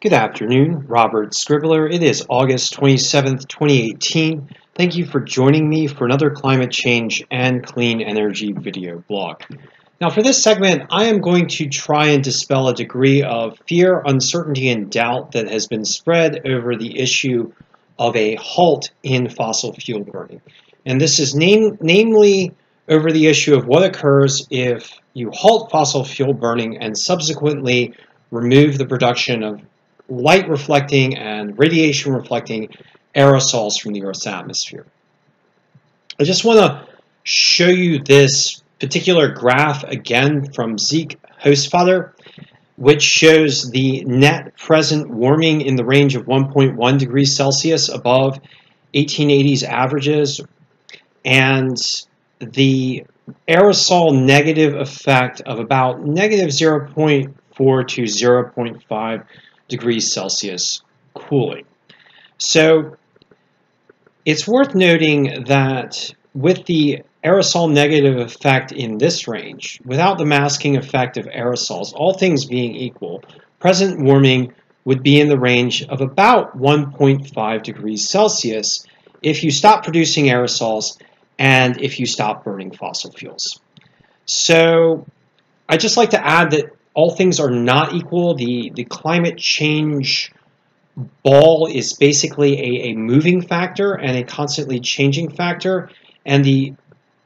Good afternoon, Robert Scribbler. It is August 27th, 2018. Thank you for joining me for another climate change and clean energy video blog. Now for this segment, I am going to try and dispel a degree of fear, uncertainty, and doubt that has been spread over the issue of a halt in fossil fuel burning. And this is namely over the issue of what occurs if you halt fossil fuel burning and subsequently remove the production of light reflecting and radiation reflecting aerosols from the Earth's atmosphere. I just want to show you this particular graph again from Zeke Hausfather, which shows the net present warming in the range of 1.1 degrees Celsius above 1880s averages and the aerosol negative effect of about negative 0.4 to 0.5 degrees Celsius cooling. So it's worth noting that with the aerosol negative effect in this range, without the masking effect of aerosols, all things being equal, present warming would be in the range of about 1.5 degrees Celsius if you stop producing aerosols and if you stop burning fossil fuels. So I'd just like to add that all things are not equal. The climate change ball is basically a moving factor and a constantly changing factor, and the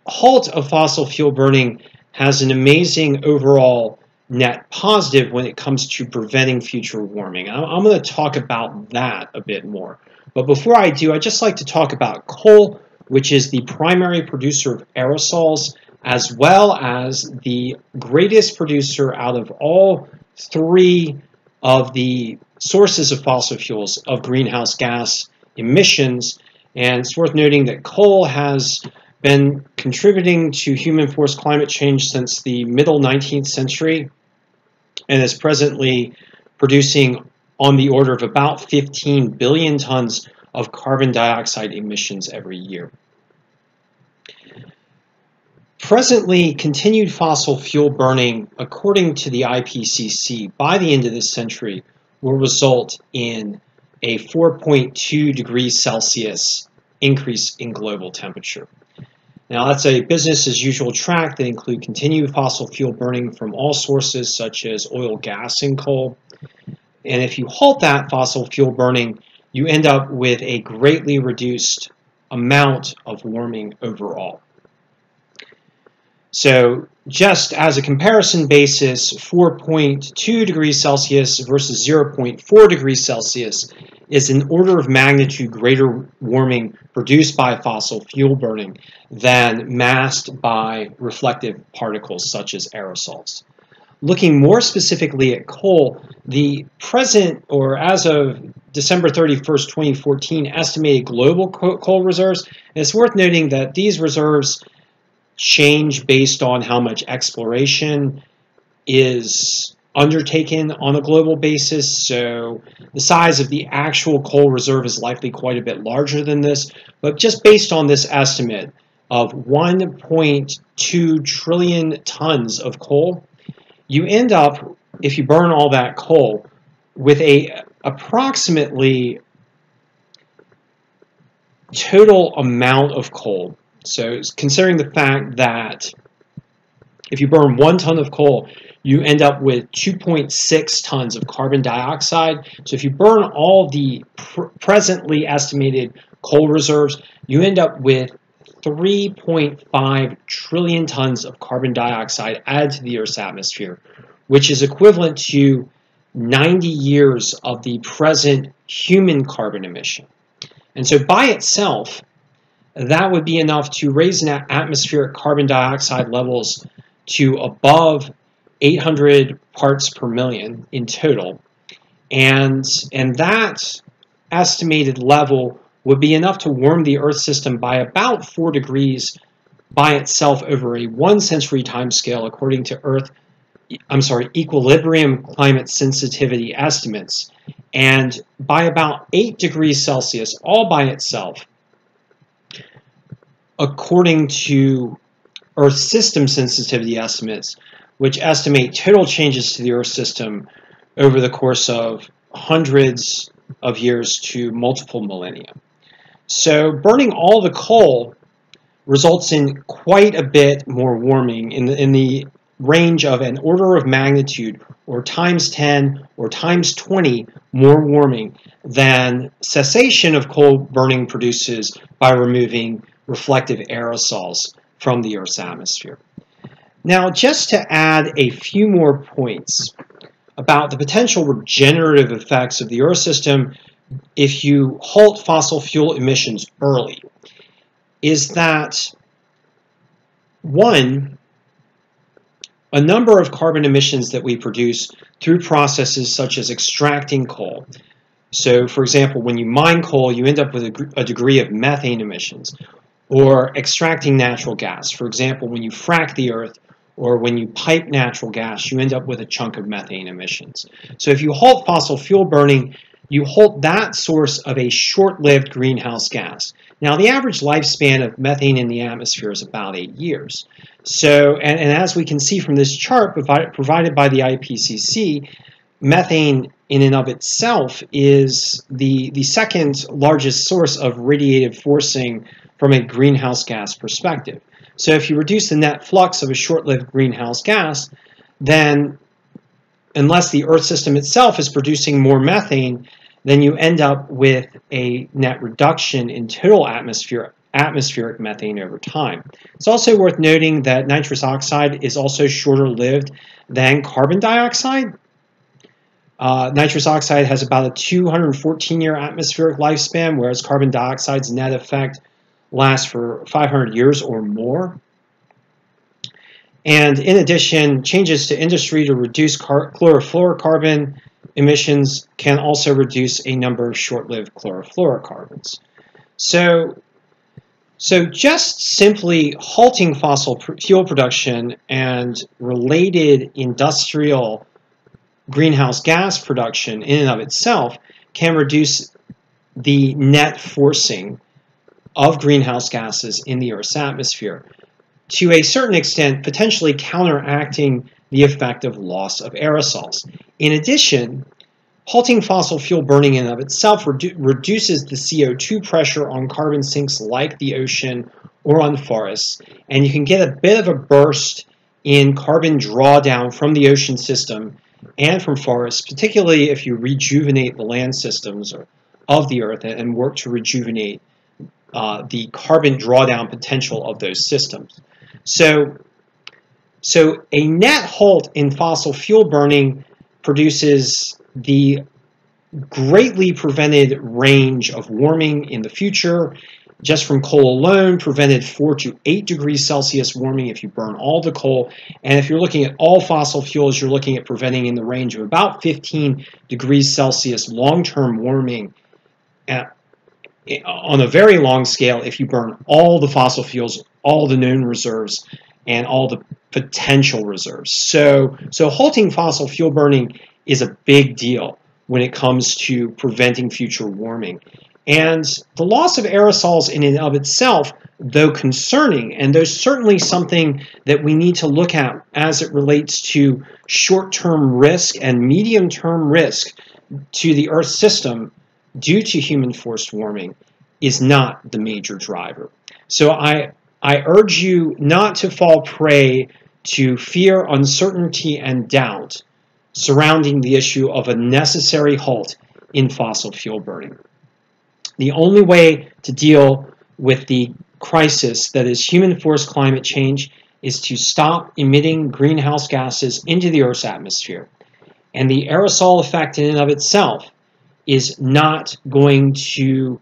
halt of fossil fuel burning has an amazing overall net positive when it comes to preventing future warming. I'm going to talk about that a bit more. But before I do, I'd just like to talk about coal, which is the primary producer of aerosols, as well as the greatest producer out of all three of the sources of fossil fuels of greenhouse gas emissions. And it's worth noting that coal has been contributing to human-forced climate change since the middle 19th century and is presently producing on the order of about 15 billion tons of carbon dioxide emissions every year. Presently, continued fossil fuel burning, according to the IPCC, by the end of this century will result in a 4.2 degrees Celsius increase in global temperature. Now, that's a business as usual track that includes continued fossil fuel burning from all sources such as oil, gas, and coal. And if you halt that fossil fuel burning, you end up with a greatly reduced amount of warming overall. So just as a comparison basis, 4.2 degrees Celsius versus 0.4 degrees Celsius is an order of magnitude greater warming produced by fossil fuel burning than masked by reflective particles such as aerosols. Looking more specifically at coal, the present, or as of December 31st, 2014, estimated global coal reserves, and it's worth noting that these reserves change based on how much exploration is undertaken on a global basis. So the size of the actual coal reserve is likely quite a bit larger than this, but just based on this estimate of 1.2 trillion tons of coal, you end up, if you burn all that coal, with a approximately total amount of coal. So considering the fact that if you burn 1 ton of coal, you end up with 2.6 tons of carbon dioxide. So if you burn all the presently estimated coal reserves, you end up with 3.5 trillion tons of carbon dioxide added to the Earth's atmosphere, which is equivalent to 90 years of the present human carbon emission. And so by itself, that would be enough to raise atmospheric carbon dioxide levels to above 800 parts per million in total. And that estimated level would be enough to warm the Earth system by about 4 degrees by itself over a 1-century timescale, according to equilibrium climate sensitivity estimates, and by about 8 degrees Celsius all by itself, according to Earth system sensitivity estimates, which estimate total changes to the Earth system over the course of hundreds of years to multiple millennia. So burning all the coal results in quite a bit more warming in the range of an order of magnitude or times 10 or times 20 more warming than cessation of coal burning produces by removing reflective aerosols from the Earth's atmosphere. Now, just to add a few more points about the potential regenerative effects of the Earth system if you halt fossil fuel emissions early, is that, one, a number of carbon emissions that we produce through processes such as extracting coal. So, for example, when you mine coal, you end up with a degree of methane emissions. Or extracting natural gas. For example, when you frack the earth or when you pipe natural gas, you end up with a chunk of methane emissions. So if you halt fossil fuel burning, you halt that source of a short-lived greenhouse gas. Now, the average lifespan of methane in the atmosphere is about 8 years. So, and as we can see from this chart provided by the IPCC, methane in and of itself is the second largest source of radiative forcing from a greenhouse gas perspective. So if you reduce the net flux of a short-lived greenhouse gas, then unless the Earth system itself is producing more methane, then you end up with a net reduction in total atmospheric methane over time. It's also worth noting that nitrous oxide is also shorter-lived than carbon dioxide. Nitrous oxide has about a 214-year atmospheric lifespan, whereas carbon dioxide's net effect lasts for 500 years or more. And in addition, changes to industry to reduce chlorofluorocarbon emissions can also reduce a number of short-lived chlorofluorocarbons. So just simply halting fossil fuel production and related industrial greenhouse gas production in and of itself can reduce the net forcing of greenhouse gases in the Earth's atmosphere, to a certain extent potentially counteracting the effect of loss of aerosols. In addition, halting fossil fuel burning in and of itself reduces the CO2 pressure on carbon sinks like the ocean or on forests, and you can get a bit of a burst in carbon drawdown from the ocean system and from forests, particularly if you rejuvenate the land systems of the Earth and work to rejuvenate the carbon drawdown potential of those systems. So a net halt in fossil fuel burning produces the greatly prevented range of warming in the future. Just from coal alone, prevented 4 to 8 degrees Celsius warming if you burn all the coal. And if you're looking at all fossil fuels, you're looking at preventing in the range of about 15 degrees Celsius long-term warming on a very long scale if you burn all the fossil fuels, all the known reserves, and all the potential reserves. So halting fossil fuel burning is a big deal when it comes to preventing future warming. And the loss of aerosols in and of itself, though concerning, and though certainly something that we need to look at as it relates to short-term risk and medium-term risk to the Earth system due to human-forced warming, is not the major driver. So I urge you not to fall prey to fear, uncertainty, and doubt surrounding the issue of a necessary halt in fossil fuel burning. The only way to deal with the crisis that is human-forced climate change is to stop emitting greenhouse gases into the Earth's atmosphere. And the aerosol effect in and of itself is not going to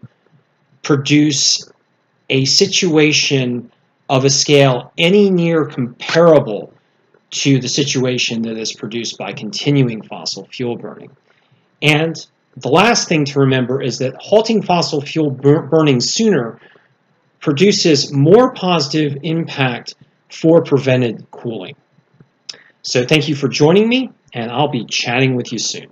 produce a situation of a scale any near comparable to the situation that is produced by continuing fossil fuel burning. And the last thing to remember is that halting fossil fuel burning sooner produces more positive impact for prevented cooling. So thank you for joining me, and I'll be chatting with you soon.